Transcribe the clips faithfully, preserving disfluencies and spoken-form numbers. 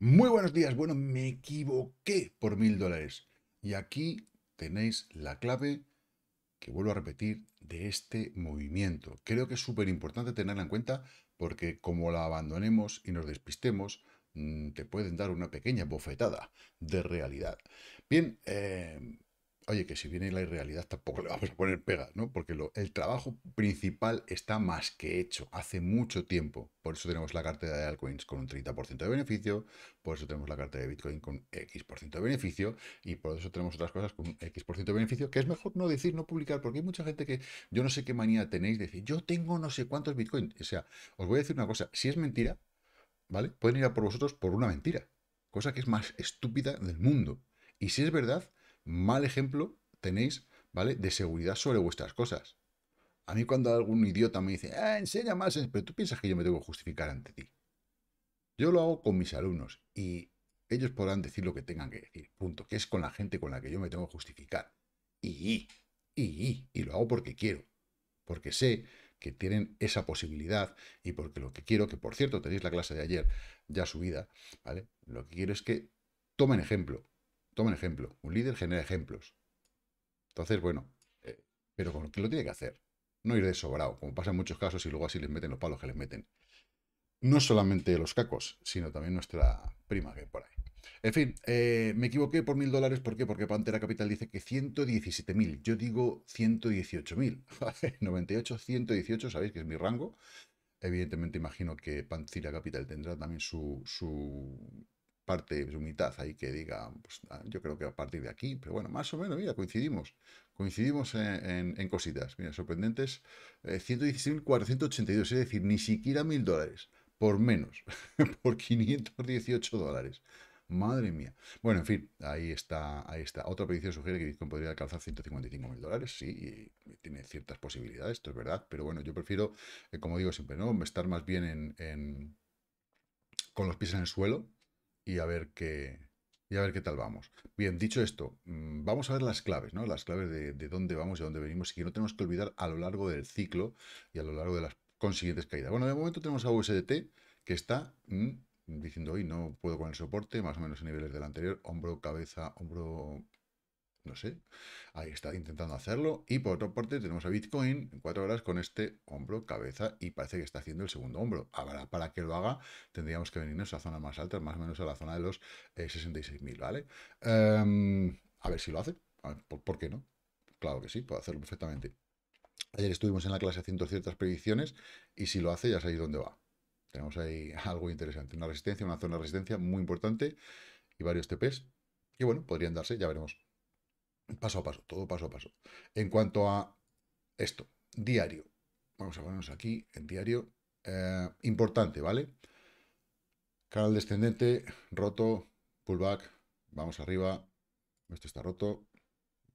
Muy buenos días. Bueno, me equivoqué por mil dólares. Y aquí tenéis la clave, que vuelvo a repetir, de este movimiento. Creo que es súper importante tenerla en cuenta porque como la abandonemos y nos despistemos, te pueden dar una pequeña bofetada de realidad. Bien, eh, oye, que si viene la irrealidad tampoco le vamos a poner pega, ¿no? Porque lo, el trabajo principal está más que hecho, hace mucho tiempo. Por eso tenemos la cartera de altcoins con un treinta por ciento de beneficio, por eso tenemos la cartera de Bitcoin con X por ciento de beneficio, y por eso tenemos otras cosas con X por ciento de beneficio, que es mejor no decir, no publicar, porque hay mucha gente que yo no sé qué manía tenéis de decir, yo tengo no sé cuántos Bitcoin. O sea, os voy a decir una cosa, si es mentira, ¿vale? Pueden ir a por vosotros por una mentira, cosa que es más estúpida del mundo. Y si es verdad, mal ejemplo tenéis, ¿vale?, de seguridad sobre vuestras cosas. A mí cuando algún idiota me dice, ah, enseña más, pero tú piensas que yo me tengo que justificar ante ti. Yo lo hago con mis alumnos y ellos podrán decir lo que tengan que decir, punto, que es con la gente con la que yo me tengo que justificar. Y, y, y, y lo hago porque quiero, porque sé que tienen esa posibilidad y porque lo que quiero, que por cierto tenéis la clase de ayer ya subida, ¿vale? Lo que quiero es que tomen ejemplo. Tomen ejemplo. Un líder genera ejemplos. Entonces, bueno, eh, pero con quien lo tiene que hacer. No ir de sobrado, como pasa en muchos casos, y luego así les meten los palos que les meten. No solamente los cacos, sino también nuestra prima que hay por ahí. En fin, eh, me equivoqué por mil dólares. ¿Por qué? Porque Pantera Capital dice que ciento diecisiete mil. Yo digo ciento dieciocho mil. noventa y ocho, ciento dieciocho, sabéis que es mi rango. Evidentemente, imagino que Pantera Capital tendrá también su... su... parte, su mitad ahí que diga, pues, yo creo que a partir de aquí, pero bueno, más o menos, mira, coincidimos, coincidimos en, en, en cositas, mira, sorprendentes, eh, ciento dieciséis mil cuatrocientos ochenta y dos, es decir, ni siquiera mil dólares, por menos, por quinientos dieciocho dólares, madre mía. Bueno, en fin, ahí está, ahí está. Otra predicción sugiere que Bitcoin podría alcanzar ciento cincuenta y cinco mil dólares, sí, y tiene ciertas posibilidades, esto es verdad, pero bueno, yo prefiero, eh, como digo siempre, ¿no?, estar más bien en, en, con los pies en el suelo, y a ver qué, y a ver qué tal vamos. Bien, dicho esto, vamos a ver las claves, ¿no? Las claves de, de dónde vamos y a dónde venimos, y que no tenemos que olvidar a lo largo del ciclo y a lo largo de las consiguientes caídas. Bueno, de momento tenemos a U S D T, que está mmm, diciendo, hoy no puedo con el soporte, más o menos en niveles del anterior, hombro, cabeza, hombro... no sé, ahí está intentando hacerlo. Y por otra parte tenemos a Bitcoin en cuatro horas con este hombro, cabeza, y parece que está haciendo el segundo hombro. Ahora, para que lo haga, tendríamos que venirnos a zonas más altas, más o menos a la zona de los eh, sesenta y seis mil, ¿vale? Um, a ver si lo hace, a ver, ¿por, ¿por qué no? Claro que sí, puede hacerlo perfectamente. Ayer estuvimos en la clase haciendo ciertas predicciones y si lo hace ya sabéis dónde va. Tenemos ahí algo interesante, una resistencia, una zona de resistencia muy importante y varios T Ps que, bueno, podrían darse, ya veremos. Paso a paso, todo paso a paso. En cuanto a esto, diario. Vamos a ponernos aquí, en diario. Eh, importante, ¿vale? Canal descendente, roto, pullback, vamos arriba. Esto está roto.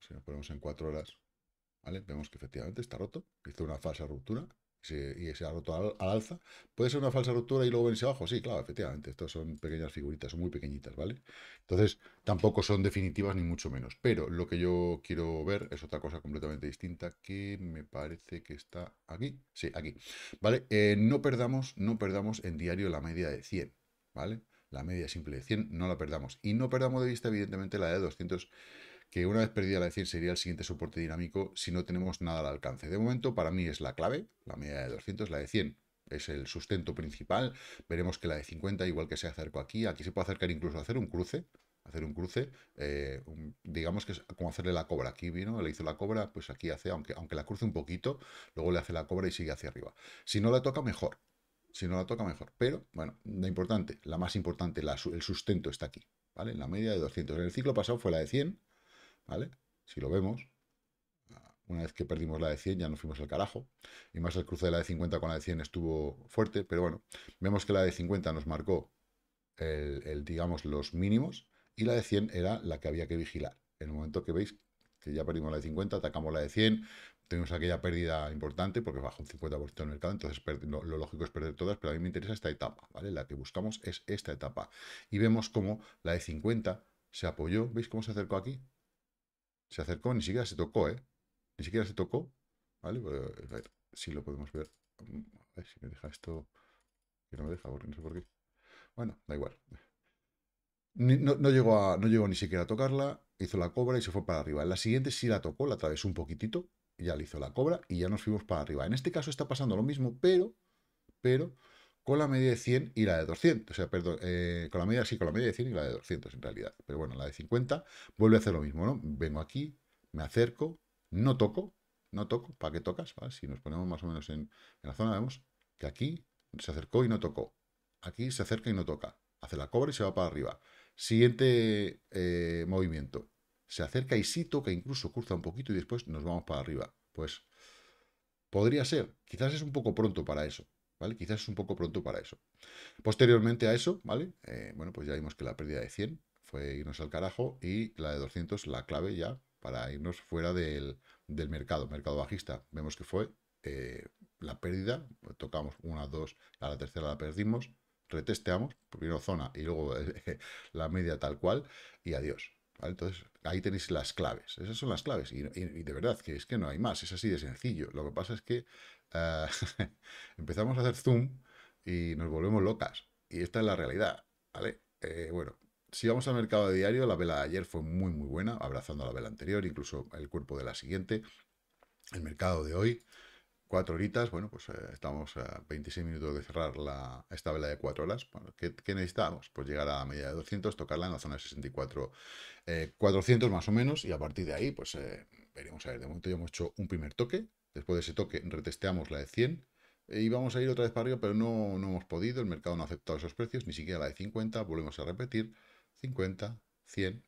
Si nos ponemos en cuatro horas, ¿vale? Vemos que efectivamente está roto. Hizo una falsa ruptura y se ha roto al, al alza. ¿Puede ser una falsa ruptura y luego venirse abajo? Sí, claro, efectivamente. Estas son pequeñas figuritas, son muy pequeñitas, ¿vale? Entonces, tampoco son definitivas ni mucho menos. Pero lo que yo quiero ver es otra cosa completamente distinta que me parece que está aquí. Sí, aquí. ¿Vale? Eh, no perdamos, no perdamos en diario la media de cien, ¿vale? La media simple de cien no la perdamos. Y no perdamos de vista, evidentemente, la de doscientos, que una vez perdida la de cien sería el siguiente soporte dinámico si no tenemos nada al alcance. De momento, para mí es la clave, la media de doscientos, la de cien es el sustento principal. Veremos que la de cincuenta, igual que se acercó aquí, aquí se puede acercar incluso a hacer un cruce, hacer un cruce, eh, un, digamos que es como hacerle la cobra. Aquí vino, le hizo la cobra, pues aquí hace, aunque, aunque la cruce un poquito, luego le hace la cobra y sigue hacia arriba. Si no la toca, mejor. Si no la toca, mejor. Pero, bueno, lo importante, la más importante, la, el sustento está aquí, ¿vale? La media de doscientos. En el ciclo pasado fue la de cien, ¿vale? Si lo vemos, una vez que perdimos la de cien ya nos fuimos al carajo, y más el cruce de la de cincuenta con la de cien estuvo fuerte, pero bueno, vemos que la de cincuenta nos marcó el, el digamos, los mínimos, y la de cien era la que había que vigilar. En el momento que veis que ya perdimos la de cincuenta, atacamos la de cien, tuvimos aquella pérdida importante porque bajó un cincuenta por ciento del mercado, entonces lo, lo lógico es perder todas, pero a mí me interesa esta etapa, ¿vale? La que buscamos es esta etapa, y vemos cómo la de cincuenta se apoyó, ¿veis cómo se acercó aquí? Se acercó, ni siquiera se tocó, ¿eh? Ni siquiera se tocó, ¿vale? A ver si lo podemos ver. A ver si me deja esto... Que no me deja, porque no sé por qué. Bueno, da igual. No, no, llegó a, no llegó ni siquiera a tocarla, hizo la cobra y se fue para arriba. En la siguiente sí la tocó, la atravesó un poquitito, ya le hizo la cobra y ya nos fuimos para arriba. En este caso está pasando lo mismo, pero, pero con la media de cien y la de doscientos. O sea, perdón, eh, con la media sí, con la media de cien y la de doscientos en realidad. Pero bueno, la de cincuenta vuelve a hacer lo mismo, ¿no? Vengo aquí, me acerco, no toco, no toco, ¿para qué tocas? ¿Vale? Si nos ponemos más o menos en, en la zona, vemos que aquí se acercó y no tocó. Aquí se acerca y no toca. Hace la cobra y se va para arriba. Siguiente eh, movimiento. Se acerca y sí toca, incluso cruza un poquito y después nos vamos para arriba. Pues podría ser. Quizás es un poco pronto para eso, ¿vale? Quizás es un poco pronto para eso. Posteriormente a eso, ¿vale? Eh, bueno, pues ya vimos que la pérdida de cien fue irnos al carajo y la de doscientos, la clave ya para irnos fuera del, del mercado, mercado bajista. Vemos que fue eh, la pérdida. Tocamos una, dos, a la tercera la perdimos. Retesteamos, primero zona y luego eh, la media tal cual, y adiós, ¿vale? Entonces, ahí tenéis las claves, esas son las claves, y, y, y de verdad que es que no hay más, es así de sencillo. Lo que pasa es que uh, empezamos a hacer zoom y nos volvemos locas, y esta es la realidad, ¿vale? Eh, bueno, si vamos al mercado de diario, la vela de ayer fue muy muy buena, abrazando la vela anterior, incluso el cuerpo de la siguiente. El mercado de hoy, cuatro horitas, bueno, pues eh, estamos a veintiséis minutos de cerrar la, esta vela de cuatro horas. Bueno, ¿qué, qué necesitamos? Pues llegar a la media de doscientos, tocarla en la zona de sesenta y cuatro, eh, cuatrocientos más o menos, y a partir de ahí, pues eh, veremos a ver. De momento ya hemos hecho un primer toque, después de ese toque retesteamos la de cien, eh, y vamos a ir otra vez para arriba, pero no, no hemos podido, el mercado no ha aceptado esos precios, ni siquiera la de cincuenta, volvemos a repetir, cincuenta, cien,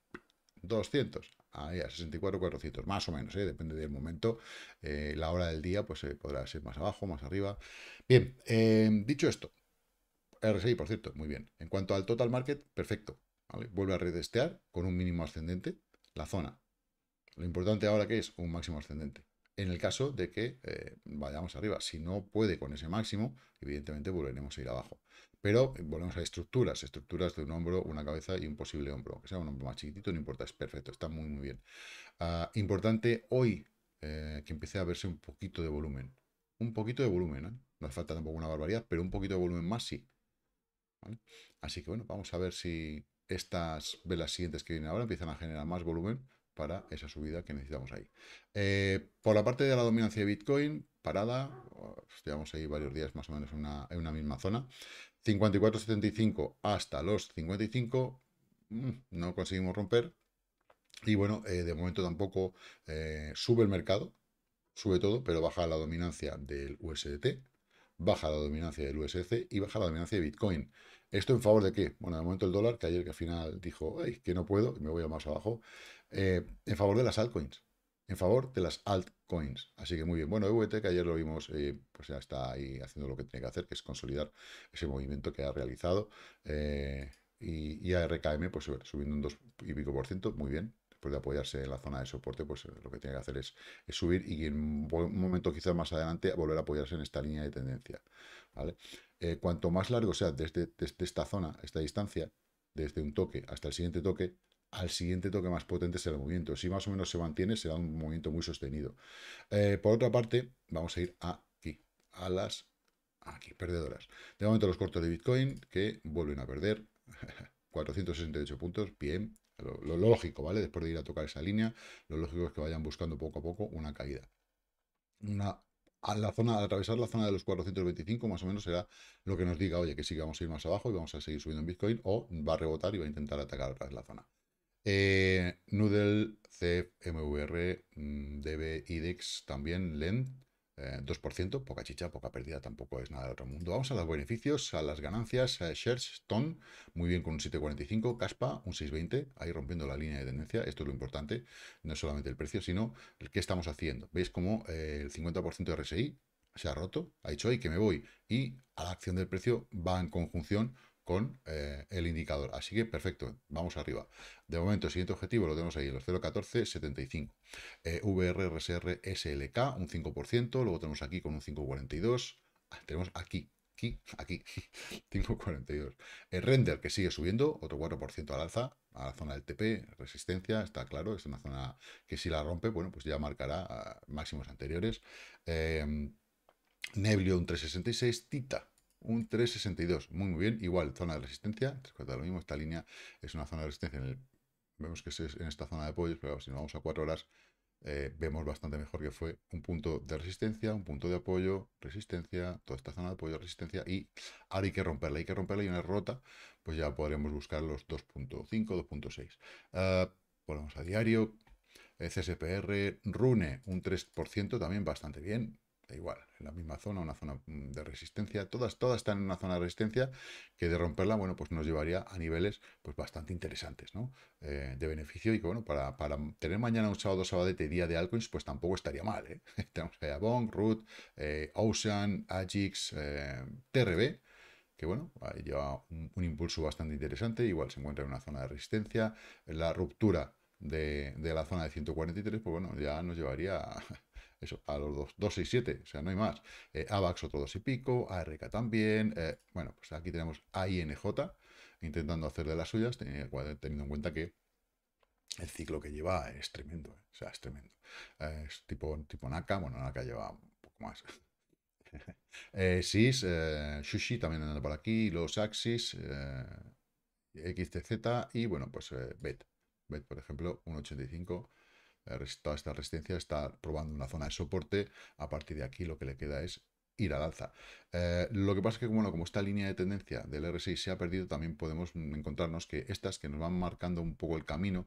doscientos. Ahí a sesenta y cuatro, cuatrocientos, más o menos, ¿eh? Depende del momento, eh, la hora del día, pues eh, podrá ser más abajo, más arriba. Bien, eh, dicho esto, R S I, por cierto, muy bien. En cuanto al total market, perfecto, ¿vale? Vuelve a retestear con un mínimo ascendente la zona. Lo importante ahora que es un máximo ascendente. En el caso de que eh, vayamos arriba, si no puede con ese máximo, evidentemente volveremos a ir abajo. Pero volvemos a estructuras, estructuras de un hombro, una cabeza y un posible hombro. Que sea un hombro más chiquitito, no importa, es perfecto, está muy, muy bien. Uh, importante hoy eh, que empiece a verse un poquito de volumen. Un poquito de volumen, ¿eh? No hace falta tampoco una barbaridad, pero un poquito de volumen más sí. ¿Vale? Así que bueno, vamos a ver si estas velas siguientes que vienen ahora empiezan a generar más volumen para esa subida que necesitamos ahí. Eh, por la parte de la dominancia de Bitcoin, parada, llevamos ahí varios días más o menos en una, en una misma zona. cincuenta y cuatro setenta y cinco hasta los cincuenta y cinco, no conseguimos romper. Y bueno, eh, de momento tampoco eh, sube el mercado, sube todo, pero baja la dominancia del U S D T, baja la dominancia del U S D C y baja la dominancia de Bitcoin. ¿Esto en favor de qué? Bueno, de momento el dólar, que ayer que al final dijo, ay, que no puedo, me voy a más abajo, eh, en favor de las altcoins. En favor de las altcoins. Así que muy bien. Bueno, E W T, que ayer lo vimos, eh, pues ya está ahí haciendo lo que tiene que hacer, que es consolidar ese movimiento que ha realizado. Eh, y, y A R K M, pues subiendo un dos y pico por ciento, muy bien. Después de apoyarse en la zona de soporte, pues lo que tiene que hacer es, es subir y en un momento quizás más adelante volver a apoyarse en esta línea de tendencia, ¿vale? Eh, cuanto más largo sea desde, desde esta zona, esta distancia, desde un toque hasta el siguiente toque, al siguiente toque más potente será el movimiento. Si más o menos se mantiene, será un movimiento muy sostenido. Eh, por otra parte, vamos a ir aquí, a las aquí, perdedoras. De momento los cortos de Bitcoin, que vuelven a perder cuatrocientos sesenta y ocho puntos, bien, lo, lo lógico, ¿vale? Después de ir a tocar esa línea, lo lógico es que vayan buscando poco a poco una caída. Una A la zona, al atravesar la zona de los cuatrocientos veinticinco, más o menos será lo que nos diga, oye, que sí que vamos a ir más abajo y vamos a seguir subiendo en Bitcoin, o va a rebotar y va a intentar atacar otra vez la zona. Eh, Noodle, C E F, M V R, D B, I D E X, también LEND, eh, dos por ciento, poca chicha, poca pérdida, tampoco es nada de otro mundo. Vamos a los beneficios, a las ganancias, a Shares, Stone, muy bien con un siete cuarenta y cinco, Kaspa, un seis veinte, ahí rompiendo la línea de tendencia. Esto es lo importante, no solamente el precio, sino el que estamos haciendo. ¿Veis cómo eh, el cincuenta por ciento de R S I se ha roto? Ha dicho, ay, que me voy, y a la acción del precio va en conjunción con eh, el indicador. Así que perfecto, vamos arriba. De momento, el siguiente objetivo lo tenemos ahí, los cero punto catorce setenta y cinco. Eh, V R, R S R, S L K, un cinco por ciento. Luego tenemos aquí con un cinco cuarenta y dos. Ah, tenemos aquí, aquí, aquí, cinco cuarenta y dos. Eh, Render, que sigue subiendo, otro cuatro por ciento al alza, a la zona del T P, resistencia, está claro, es una zona que si la rompe, bueno, pues ya marcará máximos anteriores. Eh, Neblio, un tres sesenta y seis. Tita, un tres sesenta y dos. Muy, muy bien. Igual, zona de resistencia. Recuerda lo mismo, esta línea es una zona de resistencia. En el, vemos que es en esta zona de apoyos, pero si nos vamos a cuatro horas, eh, vemos bastante mejor que fue un punto de resistencia, un punto de apoyo, resistencia, toda esta zona de apoyo, resistencia, y ahora hay que romperla, hay que romperla y una rota, pues ya podremos buscar los dos punto cinco, dos punto seis. Uh, Volvemos a diario, C S P R, Rune, un tres por ciento, también bastante bien. Da igual, en la misma zona, una zona de resistencia, todas, todas están en una zona de resistencia que de romperla, bueno, pues nos llevaría a niveles pues bastante interesantes, ¿no? Eh, de beneficio y que, bueno, para, para tener mañana un sábado, sabadete, día de altcoins, pues tampoco estaría mal, ¿eh? Tenemos ahí a BONG, Root, eh, OCEAN, A G I X, eh, T R B, que bueno, lleva un, un impulso bastante interesante, igual se encuentra en una zona de resistencia, la ruptura de, de la zona de ciento cuarenta y tres, pues bueno, ya nos llevaría a, eso, a los dos sesenta y siete, o sea, no hay más. Eh, Avax otro dos y pico, A R K también, eh, bueno, pues aquí tenemos A I N J intentando hacer de las suyas, teniendo, teniendo en cuenta que el ciclo que lleva es tremendo, eh, o sea, es tremendo. Eh, es tipo, tipo NACA, bueno, NACA lleva un poco más... Eh, S I S, eh, Shushi también andando por aquí, los Axis, eh, X T Z y bueno, pues eh, BET. BET, por ejemplo, uno ochenta y cinco. Eh, toda esta resistencia está probando una zona de soporte. A partir de aquí lo que le queda es ir al alza. Eh, lo que pasa es que, bueno, como esta línea de tendencia del R S I se ha perdido, también podemos encontrarnos que estas que nos van marcando un poco el camino,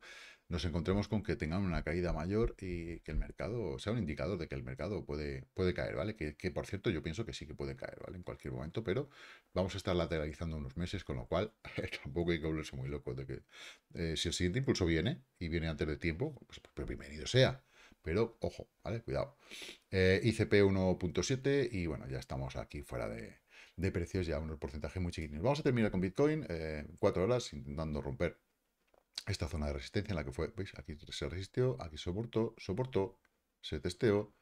nos encontremos con que tengan una caída mayor y que el mercado sea un indicador de que el mercado puede, puede caer, ¿vale? Que, que, por cierto, yo pienso que sí que puede caer, ¿vale? En cualquier momento, pero vamos a estar lateralizando unos meses, con lo cual tampoco hay que volverse muy loco de que eh, si el siguiente impulso viene y viene antes de tiempo, pues, pues bienvenido sea. Pero, ojo, ¿vale? Cuidado. Eh, I C P uno punto siete y, bueno, ya estamos aquí fuera de, de precios, ya unos porcentajes muy chiquitinos. Vamos a terminar con Bitcoin, eh, cuatro horas intentando romper esta zona de resistencia en la que fue, veis, aquí se resistió, aquí soportó, soportó, se testeó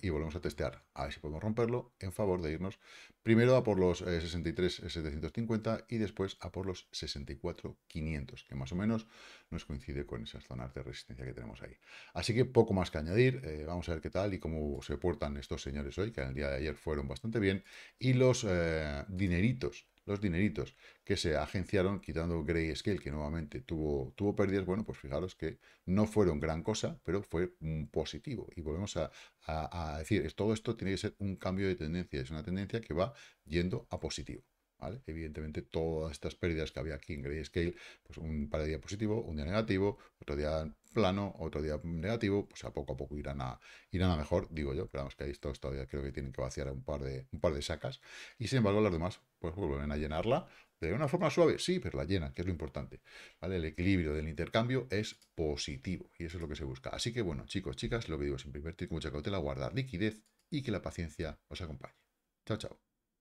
y volvemos a testear. A ver si podemos romperlo en favor de irnos primero a por los eh, sesenta y tres setecientos cincuenta y después a por los sesenta y cuatro quinientos, que más o menos nos coincide con esas zonas de resistencia que tenemos ahí. Así que poco más que añadir, eh, vamos a ver qué tal y cómo se portan estos señores hoy, que en el día de ayer fueron bastante bien, y los eh, dineritos. Los dineritos que se agenciaron, quitando Grayscale, que nuevamente tuvo, tuvo pérdidas, bueno, pues fijaros que no fueron gran cosa, pero fue un positivo. Y volvemos a, a, a decir, todo esto tiene que ser un cambio de tendencia, es una tendencia que va yendo a positivo, ¿vale? Evidentemente, todas estas pérdidas que había aquí en Grayscale, pues un par de días positivo, un día negativo, otro día plano, otro día negativo, pues a poco a poco irán a, irán a mejor, digo yo, pero vamos, que ahí todos todavía creo que tienen que vaciar un par de, un par de sacas, y sin embargo las demás pues vuelven a llenarla de una forma suave, sí, pero la llenan, que es lo importante, ¿vale? El equilibrio del intercambio es positivo, y eso es lo que se busca. Así que bueno, chicos, chicas, lo que digo es invertir con mucha cautela, guardar liquidez y que la paciencia os acompañe. Chao, chao.